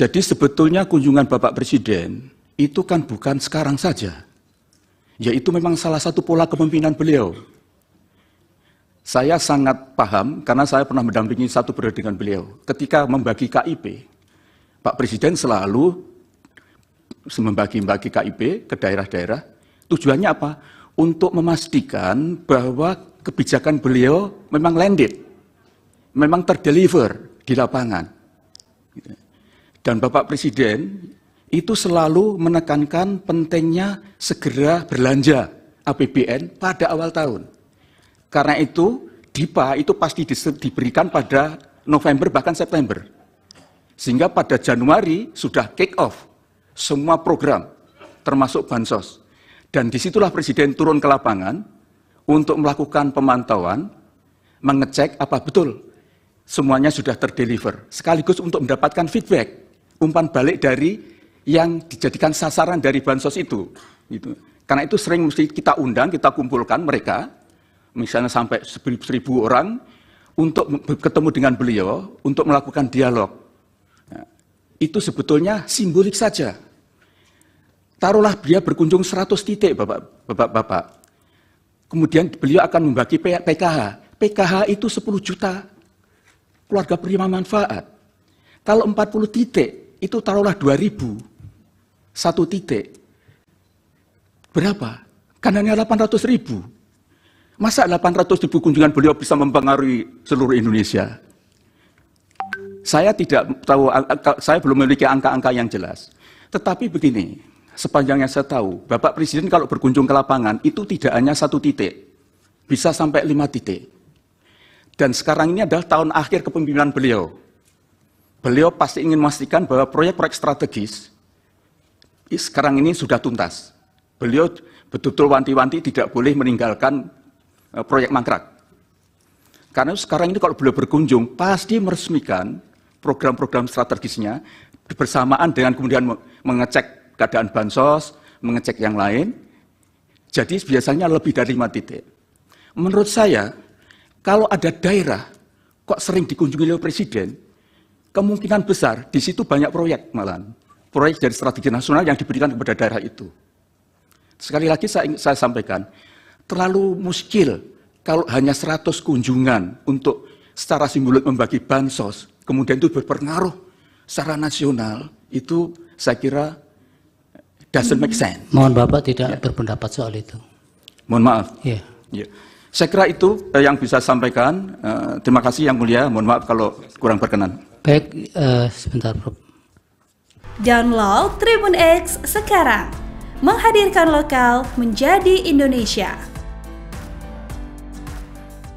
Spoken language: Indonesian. Jadi sebetulnya kunjungan Bapak Presiden itu kan bukan sekarang saja. Yaitu memang salah satu pola kepemimpinan beliau. Saya sangat paham karena saya pernah mendampingi satu periode dengan beliau. Ketika membagi KIP, Pak Presiden selalu membagi KIP ke daerah-daerah. Tujuannya apa? Untuk memastikan bahwa kebijakan beliau memang landed, memang terdeliver di lapangan. Dan Bapak Presiden itu selalu menekankan pentingnya segera berlanja APBN pada awal tahun. Karena itu DIPA itu pasti diberikan pada November bahkan September. Sehingga pada Januari sudah kick off semua program, termasuk Bansos. Dan disitulah Presiden turun ke lapangan untuk melakukan pemantauan, mengecek apa betul semuanya sudah terdeliver. Sekaligus untuk mendapatkan feedback, umpan balik dari yang dijadikan sasaran dari Bansos itu. Gitu. Karena itu sering mesti kita undang, kita kumpulkan mereka, misalnya sampai 1.000 orang, untuk ketemu dengan beliau, untuk melakukan dialog. Itu sebetulnya simbolik saja. Taruhlah dia berkunjung 100 titik, Bapak. Kemudian beliau akan membagi PKH. PKH itu 10 juta keluarga penerima manfaat. Kalau 40 titik, itu taruhlah 2.000. Satu titik. Berapa? Kan hanya 800.000. Masa 800.000 kunjungan beliau bisa mempengaruhi seluruh Indonesia? Saya tidak tahu, saya belum memiliki angka-angka yang jelas. Tetapi begini, sepanjang yang saya tahu, Bapak Presiden kalau berkunjung ke lapangan itu tidak hanya satu titik, bisa sampai 5 titik. Dan sekarang ini adalah tahun akhir kepemimpinan beliau. Beliau pasti ingin memastikan bahwa proyek-proyek strategis sekarang ini sudah tuntas. Beliau betul-betul wanti-wanti tidak boleh meninggalkan proyek mangkrak. Karena sekarang ini kalau beliau berkunjung pasti meresmikan program-program strategisnya bersamaan dengan kemudian mengecek keadaan Bansos, mengecek yang lain. Jadi biasanya lebih dari 5 titik. Menurut saya, kalau ada daerah kok sering dikunjungi oleh Presiden, kemungkinan besar di situ banyak proyek malahan. Proyek dari strategi nasional yang diberikan kepada daerah itu. Sekali lagi saya sampaikan, terlalu muskil kalau hanya 100 kunjungan untuk secara simbolik membagi Bansos, kemudian itu berpengaruh secara nasional, itu saya kira doesn't make sense. Mohon Bapak tidak berpendapat soal itu. Mohon maaf. Ya. Saya kira itu yang bisa saya sampaikan. Terima kasih Yang Mulia. Mohon maaf kalau kurang berkenan. Baik, sebentar Prof. Download Tribun X sekarang. Menghadirkan lokal menjadi Indonesia.